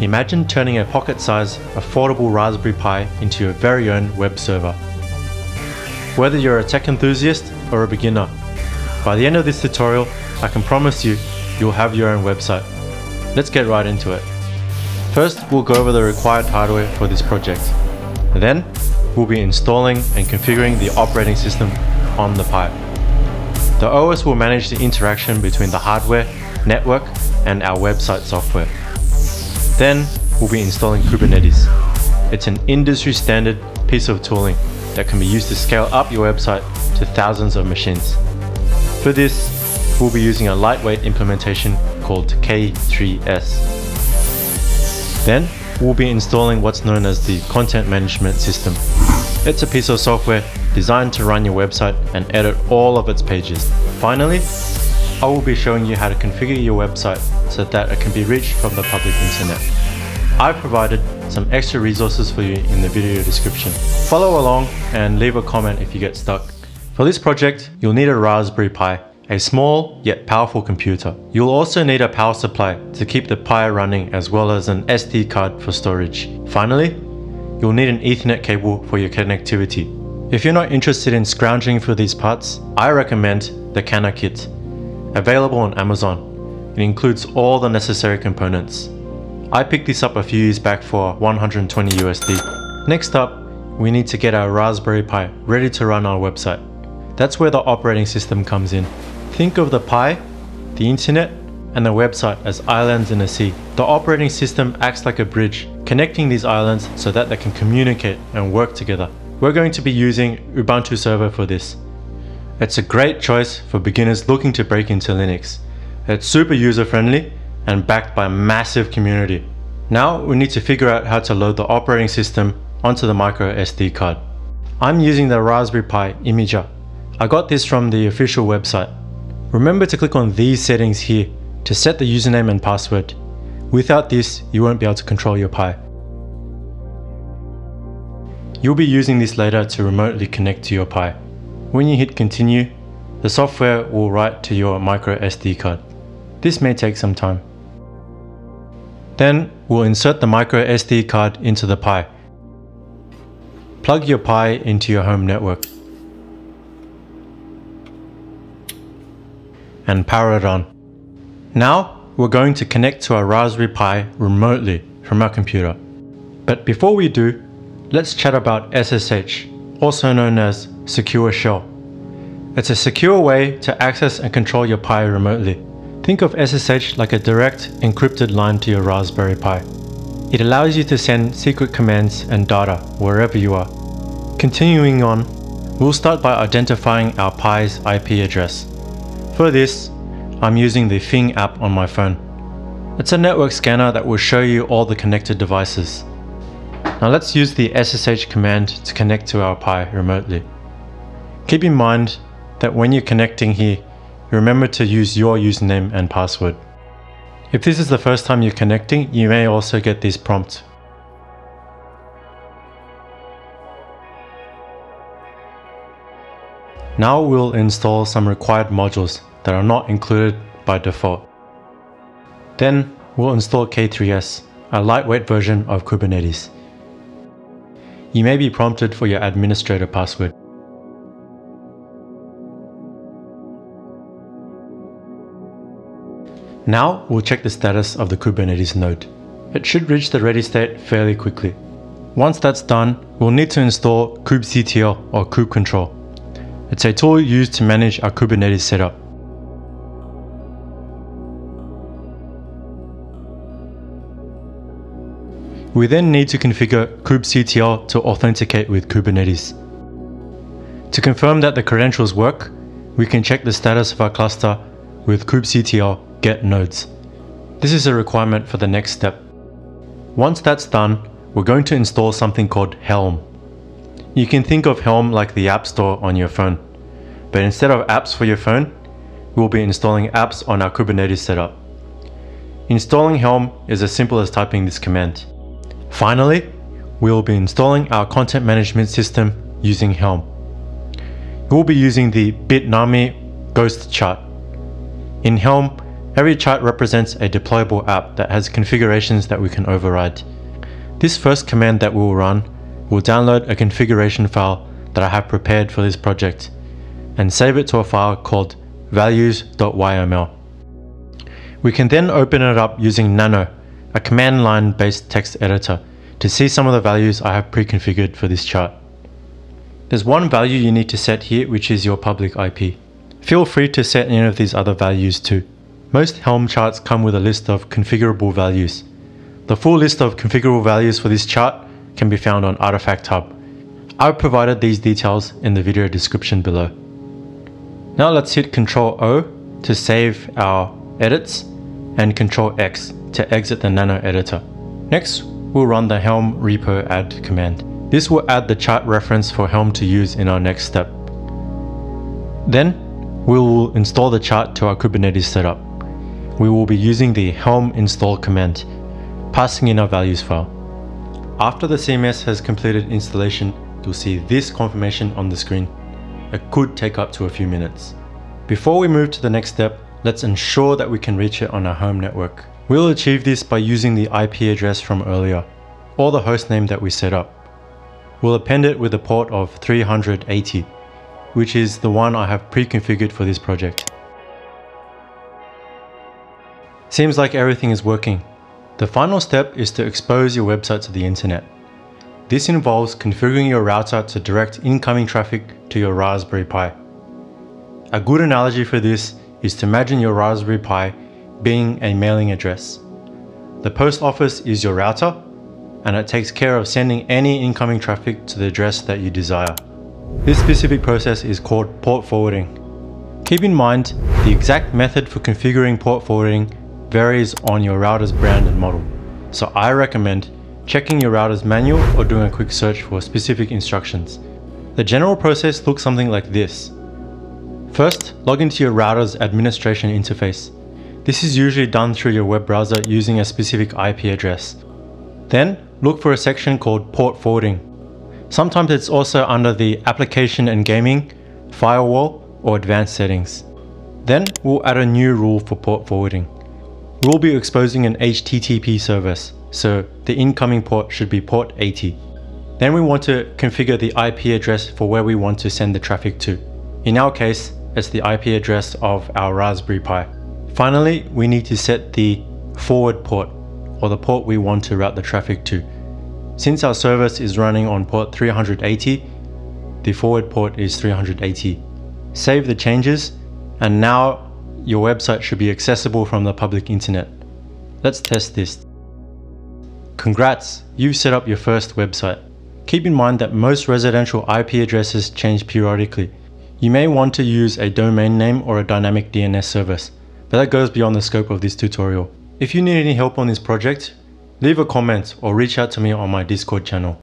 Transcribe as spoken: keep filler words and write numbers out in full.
Imagine turning a pocket-sized, affordable Raspberry Pi into your very own web server. Whether you're a tech enthusiast or a beginner, by the end of this tutorial, I can promise you, you'll have your own website. Let's get right into it. First, we'll go over the required hardware for this project. Then, we'll be installing and configuring the operating system on the Pi. The O S will manage the interaction between the hardware, network, and our website software. Then, we'll be installing Kubernetes. It's an industry-standard piece of tooling that can be used to scale up your website to thousands of machines. For this, we'll be using a lightweight implementation called K three S. Then, we'll be installing what's known as the Content Management System. It's a piece of software designed to run your website and edit all of its pages. Finally, I will be showing you how to configure your website so that it can be reached from the public internet. I've provided some extra resources for you in the video description. Follow along and leave a comment if you get stuck. For this project, you'll need a Raspberry Pi, a small yet powerful computer. You'll also need a power supply to keep the Pi running, as well as an S D card for storage. Finally, you'll need an Ethernet cable for your connectivity. If you're not interested in scrounging for these parts, I recommend the CanaKit. Available on Amazon. It includes all the necessary components. I picked this up a few years back for one hundred twenty U S D. Next up, we need to get our Raspberry Pi ready to run our website. That's where the operating system comes in. Think of the Pi, the internet, and the website as islands in a sea. The operating system acts like a bridge, connecting these islands so that they can communicate and work together. We're going to be using Ubuntu Server for this. It's a great choice for beginners looking to break into Linux. It's super user-friendly and backed by a massive community. Now we need to figure out how to load the operating system onto the micro S D card. I'm using the Raspberry Pi Imager. I got this from the official website. Remember to click on these settings here to set the username and password. Without this, you won't be able to control your Pi. You'll be using this later to remotely connect to your Pi. When you hit continue, the software will write to your micro S D card. This may take some time. Then we'll insert the micro S D card into the Pi. Plug your Pi into your home network and power it on. Now we're going to connect to our Raspberry Pi remotely from our computer. But before we do, let's chat about S S H, also known as Secure Shell. It's a secure way to access and control your Pi remotely. Think of S S H like a direct encrypted line to your Raspberry Pi. It allows you to send secret commands and data wherever you are. Continuing on, we'll start by identifying our Pi's I P address. For this, I'm using the Fing app on my phone. It's a network scanner that will show you all the connected devices. Now let's use the S S H command to connect to our Pi remotely. Keep in mind that when you're connecting here, remember to use your username and password. If this is the first time you're connecting, you may also get this prompt. Now we'll install some required modules that are not included by default. Then we'll install K three S, a lightweight version of Kubernetes. You may be prompted for your administrator password. Now we'll check the status of the Kubernetes node. It should reach the ready state fairly quickly. Once that's done, we'll need to install kubectl or kubectl. It's a tool used to manage our Kubernetes setup. We then need to configure kubectl to authenticate with Kubernetes. To confirm that the credentials work, we can check the status of our cluster with kubectl get nodes. This is a requirement for the next step. Once that's done, we're going to install something called Helm. You can think of Helm like the App Store on your phone, but instead of apps for your phone, we'll be installing apps on our Kubernetes setup. Installing Helm is as simple as typing this command. Finally, we will be installing our content management system using Helm. We'll be using the Bitnami Ghost chart. In Helm, Every chart represents a deployable app that has configurations that we can override. This first command that we will run will download a configuration file that I have prepared for this project and save it to a file called values.yml. We can then open it up using nano, a command line based text editor, to see some of the values I have pre-configured for this chart. There's one value you need to set here, which is your public I P. Feel free to set any of these other values too. Most Helm charts come with a list of configurable values. The full list of configurable values for this chart can be found on Artifact Hub. I've provided these details in the video description below. Now let's hit control O to save our edits and control X to exit the nano editor. Next, we'll run the Helm repo add command. This will add the chart reference for Helm to use in our next step. Then we will install the chart to our Kubernetes setup. We will be using the Helm install command, passing in our values file. After the C M S has completed installation, you'll see this confirmation on the screen. It could take up to a few minutes. Before we move to the next step, let's ensure that we can reach it on our home network. We'll achieve this by using the I P address from earlier, or the hostname that we set up. We'll append it with a port of three hundred eighty, which is the one I have pre-configured for this project. Seems like everything is working. The final step is to expose your website to the internet. This involves configuring your router to direct incoming traffic to your Raspberry Pi. A good analogy for this is to imagine your Raspberry Pi being a mailing address. The post office is your router, and it takes care of sending any incoming traffic to the address that you desire. This specific process is called port forwarding. Keep in mind, the exact method for configuring port forwarding varies on your router's brand and model, so I recommend checking your router's manual or doing a quick search for specific instructions. The general process looks something like this. First, log into your router's administration interface. This is usually done through your web browser using a specific I P address. Then, look for a section called Port Forwarding. Sometimes it's also under the Application and Gaming, Firewall, or Advanced Settings. Then, we'll add a new rule for port forwarding. We'll be exposing an H T T P service, so the incoming port should be port eighty. Then we want to configure the I P address for where we want to send the traffic to. In our case, it's the I P address of our Raspberry Pi. Finally, we need to set the forward port, or the port we want to route the traffic to. Since our service is running on port three hundred eighty, the forward port is three hundred eighty. Save the changes, and now your website should be accessible from the public internet. Let's test this. Congrats, you've set up your first website. Keep in mind that most residential I P addresses change periodically. You may want to use a domain name or a dynamic D N S service, but that goes beyond the scope of this tutorial. If you need any help on this project, leave a comment or reach out to me on my Discord channel.